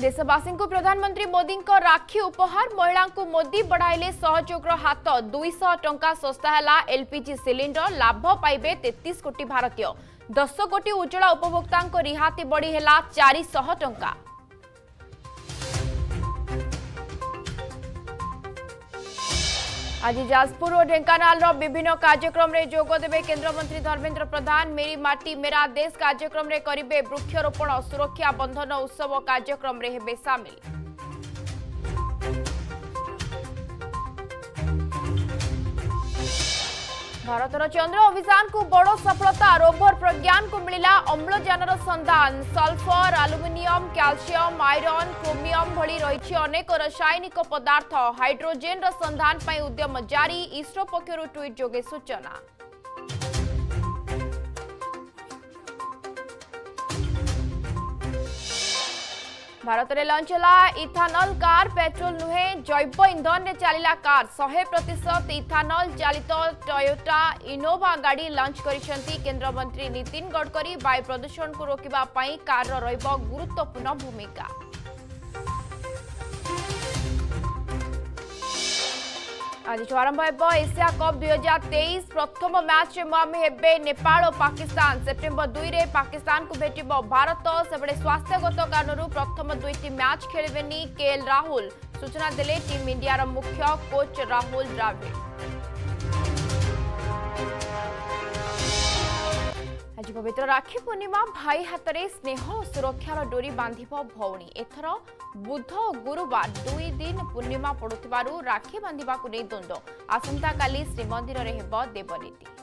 देशवासियों को प्रधानमंत्री मोदी को राखी उपहार महिला को मोदी बढ़ाइले सहयोग हाथ 200 टंका सस्ता है एलपीजी सिलिंडर लाभ पाइबे 33 कोटी भारतीय 10 कोटी उज्जला उपभोक्ता रिहाती बढ़ी है 400 टंका। आज जाजपुर और ढेंकानाल विभिन्न कार्यक्रम में जोगदेवे केंद्र मंत्री धर्मेंद्र प्रधान। मेरी माटी मेरा देश कार्यक्रम में करेंगे वृक्षारोपण, सुरक्षा बंधन उत्सव कार्यक्रम में हेबे शामिल। भारतर चंद्र अभियान को बड़ सफलता, रोवर प्रज्ञान को मिला अम्लजानर संधान। Sulphur, aluminium, calcium, iron, chromium भली रही अनेक रासायनिक पदार्थ। हाइड्रोजेन संधान पर उद्यम जारी। ईसरो पक्षरु ट्वीट जोगे सूचना। भारत में लॉन्च होला इथानल कार, पेट्रोल नुहे जैव इंधन चलला कार। 100% इथानल चालित टोयोटा इनोवा गाड़ी लॉन्च करिसेंती केंद्र मंत्री नितिन गडकरी। वायु प्रदूषण को रोकिबा पई कार रहइबो गुरुत्वपूर्ण भूमिका। आज आरंभ हो एशिया कप 2023 प्रथम मैच मुहांमु हेबे नेपाल और पाकिस्तान। सेप्टेम्बर 2 रे पाकिस्तान को भेट भारत। से स्वास्थ्यगत कारण प्रथम 2 मैच खेलेबेनी केएल राहुल, सूचना देले टीम इंडिया मुख्य कोच राहुल द्रावे। आज पवित्र राखी पूर्णिमा, भाई हाथ में स्नेह और सुरक्षार डोरी बांधि भौणी। एथर बुध और गुरुवार 2 दिन पूर्णिमा पड़ुथिबारु राखी बांधिबाकु नै द्वंद्व। आसंता काली श्रीमंदिर हेब देवनीति।